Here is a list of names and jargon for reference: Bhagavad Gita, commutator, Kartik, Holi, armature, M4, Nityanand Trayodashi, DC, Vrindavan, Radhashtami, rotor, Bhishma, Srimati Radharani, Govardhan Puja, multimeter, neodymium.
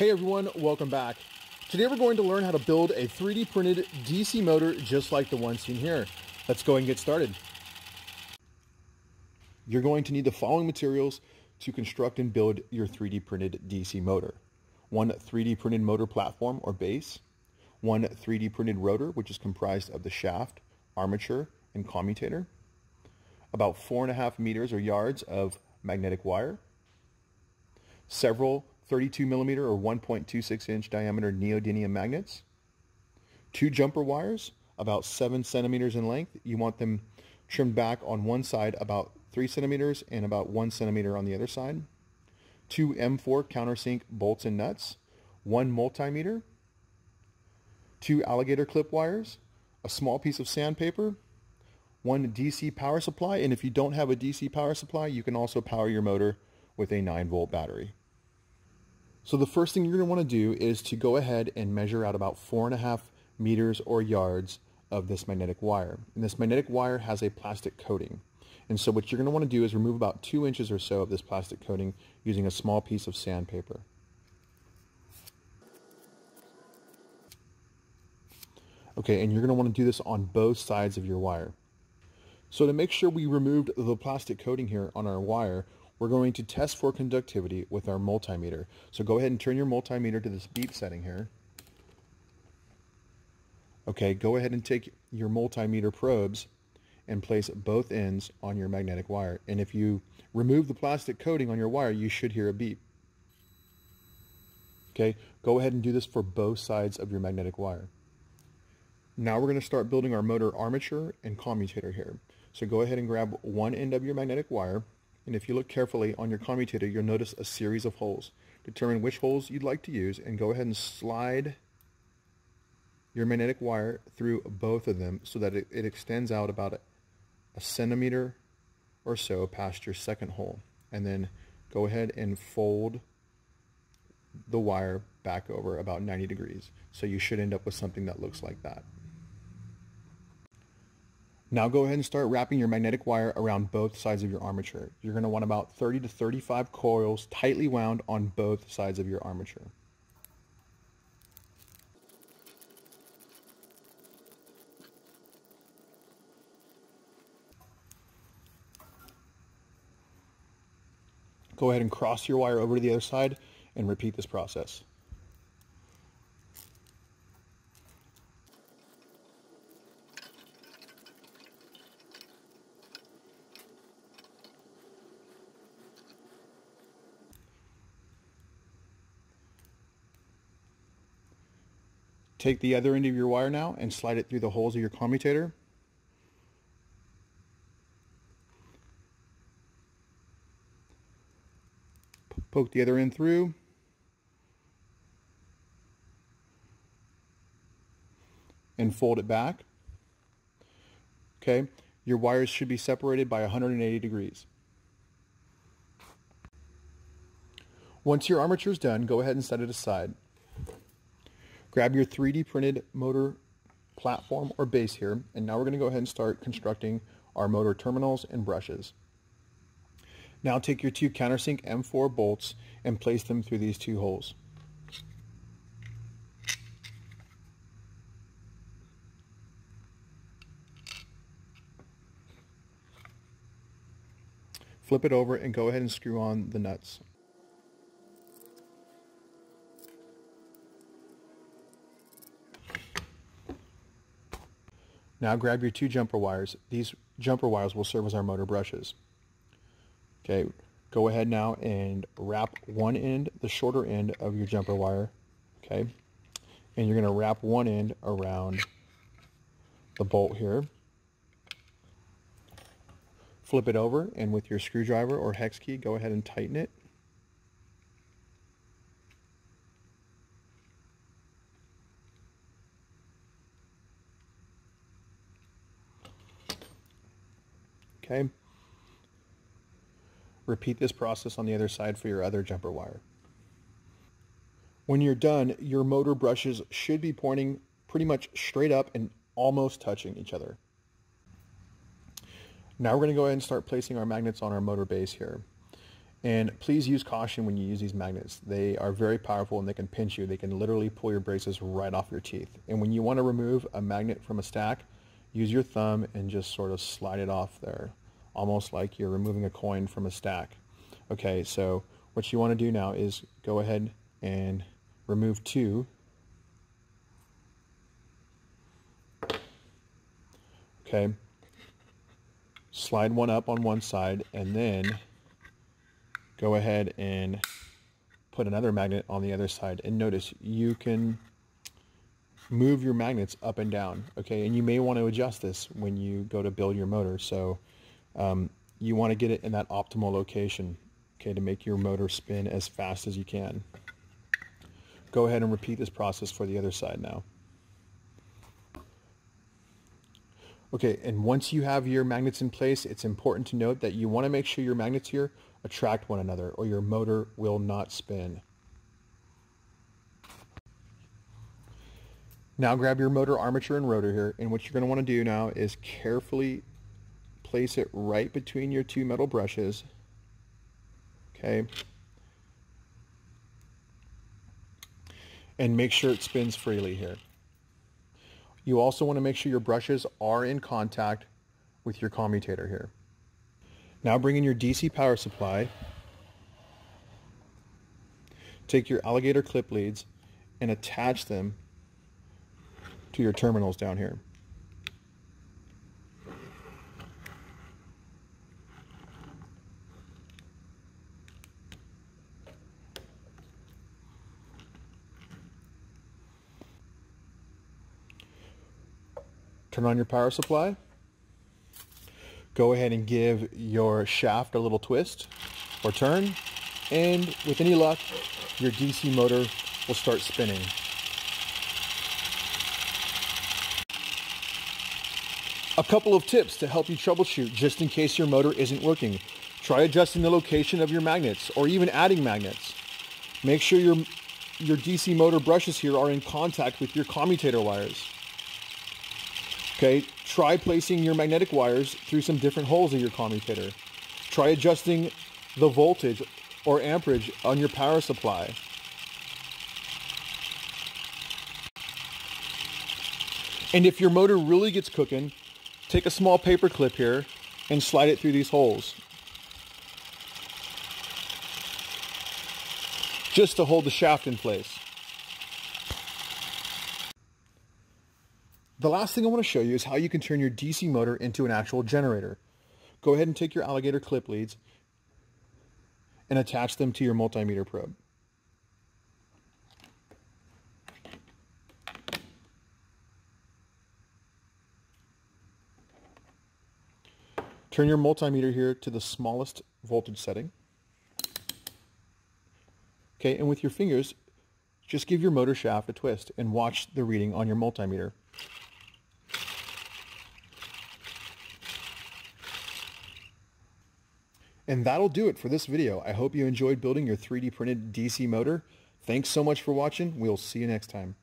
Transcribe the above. Hey everyone, welcome back. Today we're going to learn how to build a 3D printed DC motor just like the one seen here. Let's go and get started. You're going to need the following materials to construct and build your 3D printed DC motor. One 3D printed motor platform or base, one 3D printed rotor which is comprised of the shaft, armature, and commutator, about 4.5 meters or yards of magnetic wire, several 32 millimeter or 1.26 inch diameter neodymium magnets, two jumper wires about 7 centimeters in length. You want them trimmed back on one side about 3 centimeters and about 1 centimeter on the other side, two M4 countersink bolts and nuts, one multimeter, two alligator clip wires, a small piece of sandpaper, one DC power supply, and if you don't have a DC power supply, you can also power your motor with a 9-volt battery. So the first thing you're going to want to do is to go ahead and measure out about 4.5 meters or yards of this magnetic wire. And this magnetic wire has a plastic coating. And so what you're going to want to do is remove about 2 inches or so of this plastic coating using a small piece of sandpaper. Okay, and you're going to want to do this on both sides of your wire. So to make sure we removed the plastic coating here on our wire, we're going to test for conductivity with our multimeter. So go ahead and turn your multimeter to this beep setting here. Okay, go ahead and take your multimeter probes and place both ends on your magnetic wire. And if you remove the plastic coating on your wire, you should hear a beep. Okay, go ahead and do this for both sides of your magnetic wire. Now we're going to start building our motor armature and commutator here. So go ahead and grab one end of your magnetic wire, and if you look carefully on your commutator, you'll notice a series of holes. Determine which holes you'd like to use and go ahead and slide your magnetic wire through both of them so that it extends out about a centimeter or so past your second hole. And then go ahead and fold the wire back over about 90 degrees. So you should end up with something that looks like that. Now go ahead and start wrapping your magnetic wire around both sides of your armature. You're going to want about 30 to 35 coils tightly wound on both sides of your armature. Go ahead and cross your wire over to the other side and repeat this process. Take the other end of your wire now and slide it through the holes of your commutator. Poke the other end through. And fold it back. Okay, your wires should be separated by 180 degrees. Once your armature is done, go ahead and set it aside. Grab your 3D printed motor platform or base here, and now we're going to go ahead and start constructing our motor terminals and brushes. Now take your two countersink M4 bolts and place them through these two holes. Flip it over and go ahead and screw on the nuts. Now grab your two jumper wires. These jumper wires will serve as our motor brushes. Okay, go ahead now and wrap one end, the shorter end of your jumper wire, okay? And you're gonna wrap one end around the bolt here. Flip it over and with your screwdriver or hex key, go ahead and tighten it. Okay. Repeat this process on the other side for your other jumper wire. When you're done, your motor brushes should be pointing pretty much straight up and almost touching each other. Now we're going to go ahead and start placing our magnets on our motor base here. And please use caution when you use these magnets. They are very powerful and they can pinch you. They can literally pull your braces right off your teeth. And when you want to remove a magnet from a stack, use your thumb and just sort of slide it off there, almost like you're removing a coin from a stack. Okay, so what you want to do now is go ahead and remove two. Okay, slide one up on one side and then go ahead and put another magnet on the other side. And notice you can move your magnets up and down, okay? And you may want to adjust this when you go to build your motor. So you want to get it in that optimal location, okay, to make your motor spin as fast as you can. Go ahead and repeat this process for the other side now. Okay, and once you have your magnets in place, it's important to note that you want to make sure your magnets here attract one another or your motor will not spin. Now grab your motor armature and rotor here, and what you're going to want to do now is carefully place it right between your two metal brushes. Okay. And make sure it spins freely here. You also want to make sure your brushes are in contact with your commutator here. Now bring in your DC power supply, take your alligator clip leads and attach them to your terminals down here. Turn on your power supply. Go ahead and give your shaft a little twist or turn, and with any luck, your DC motor will start spinning. A couple of tips to help you troubleshoot just in case your motor isn't working. Try adjusting the location of your magnets or even adding magnets. Make sure your DC motor brushes here are in contact with your commutator wires. Okay, try placing your magnetic wires through some different holes in your commutator. Try adjusting the voltage or amperage on your power supply. And if your motor really gets cooking, take a small paper clip here and slide it through these holes, just to hold the shaft in place. The last thing I want to show you is how you can turn your DC motor into an actual generator. Go ahead and take your alligator clip leads and attach them to your multimeter probe. Turn your multimeter here to the smallest voltage setting. Okay, and with your fingers, just give your motor shaft a twist and watch the reading on your multimeter. And that'll do it for this video. I hope you enjoyed building your 3D printed DC motor. Thanks so much for watching. We'll see you next time.